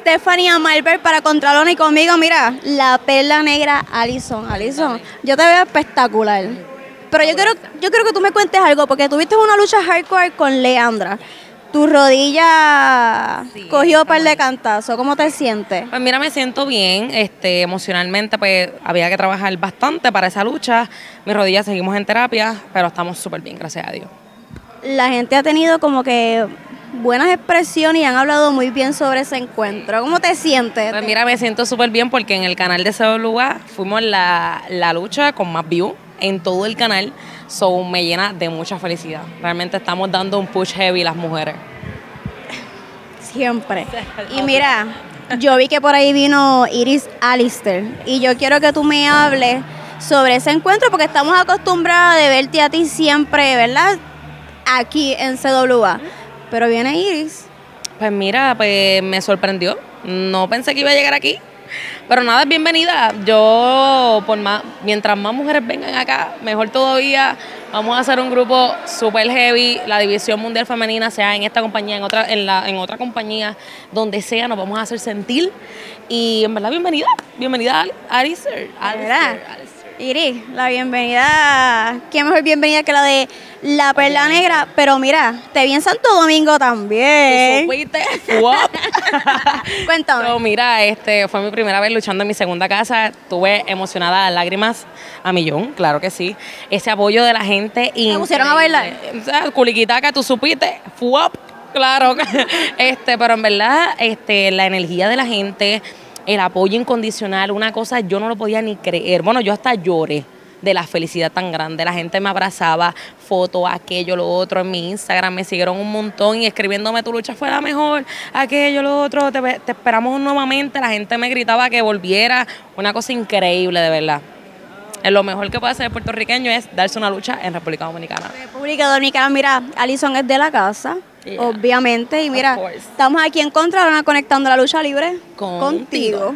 Stephanie Amalbert para Contralona y conmigo, mira, la perla negra Allison. Allison, yo te veo espectacular. Pero yo quiero que tú me cuentes algo, porque tuviste una lucha hardcore con Leandra. Tu rodilla cogió un par de cantazos. ¿Cómo te sientes? Pues mira, me siento bien. Emocionalmente, pues había que trabajar bastante para esa lucha. Mis rodillas seguimos en terapia, pero estamos súper bien, gracias a Dios. La gente ha tenido como que buenas expresiones y han hablado muy bien sobre ese encuentro. ¿Cómo te sientes? Pues mira, me siento súper bien porque en el canal de CWA fuimos la lucha con más views en todo el canal, so me llena de mucha felicidad. Realmente estamos dando un push heavy las mujeres. Siempre. Y mira, yo vi que por ahí vino Iris Alyster y yo quiero que tú me hables sobre ese encuentro porque estamos acostumbradas de verte a ti siempre, ¿verdad? Aquí en CWA. Pero viene Iris. Pues mira, pues me sorprendió. No pensé que iba a llegar aquí. Pero nada, es bienvenida. Yo, mientras más mujeres vengan acá, mejor todavía. Vamos a hacer un grupo super heavy. La división mundial femenina, sea en esta compañía, en otra compañía, donde sea, nos vamos a hacer sentir. Y en verdad, bienvenida. Bienvenida a Alyster. Iris, la bienvenida. Qué mejor bienvenida que la de la perla negra. Pero mira, te vi en Santo Domingo también. Cuéntame. So, mira, fue mi primera vez luchando en mi segunda casa. Estuve emocionada a lágrimas a millón, claro que sí. Ese apoyo de la gente. ¿Te pusieron a bailar? O sea, culiquitaca, tú supiste. Fuap, claro. Pero en verdad, la energía de la gente, el apoyo incondicional, una cosa yo no lo podía ni creer. Bueno, yo hasta lloré de la felicidad tan grande. La gente me abrazaba, fotos, aquello, lo otro. En mi Instagram me siguieron un montón y escribiéndome tu lucha fue la mejor, aquello, lo otro, te esperamos nuevamente. La gente me gritaba que volviera. Una cosa increíble, de verdad. Lo mejor que puede hacer el puertorriqueño es darse una lucha en República Dominicana. República Dominicana, mira, Allison es de la casa. Yeah, obviamente, y mira, estamos aquí en Contralona conectando la lucha libre contigo.